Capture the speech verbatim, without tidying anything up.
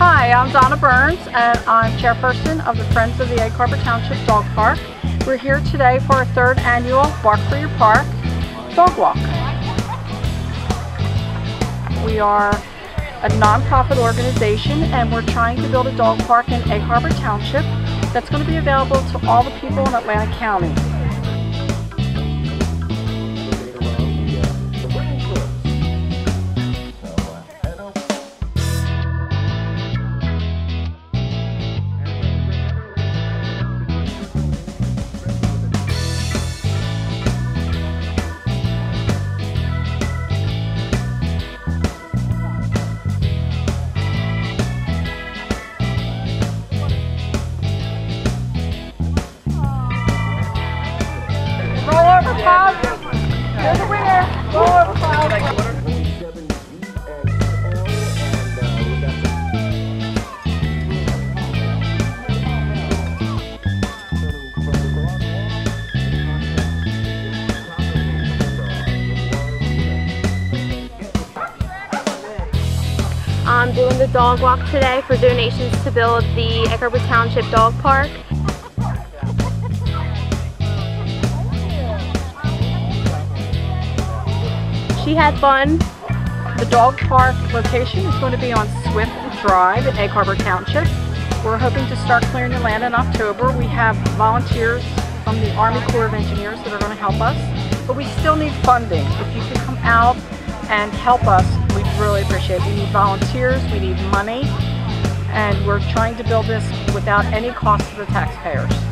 Hi, I'm Donna Burns and I'm chairperson of the Friends of the Egg Harbor Township Dog Park. We're here today for our third annual Bark For Your Park Dog Walk. We are a nonprofit organization and we're trying to build a dog park in Egg Harbor Township that's going to be available to all the people in Atlantic County. You're the winner. Roll over, Kyle. I'm doing the dog walk today for donations to build the Egg Harbor Township Dog Park. We had fun. The dog park location is going to be on Swift Drive in Egg Harbor Township. We're hoping to start clearing the land in October. We have volunteers from the Army Corps of Engineers that are going to help us, but we still need funding. If you could come out and help us, we'd really appreciate it. We need volunteers, we need money, and we're trying to build this without any cost to the taxpayers.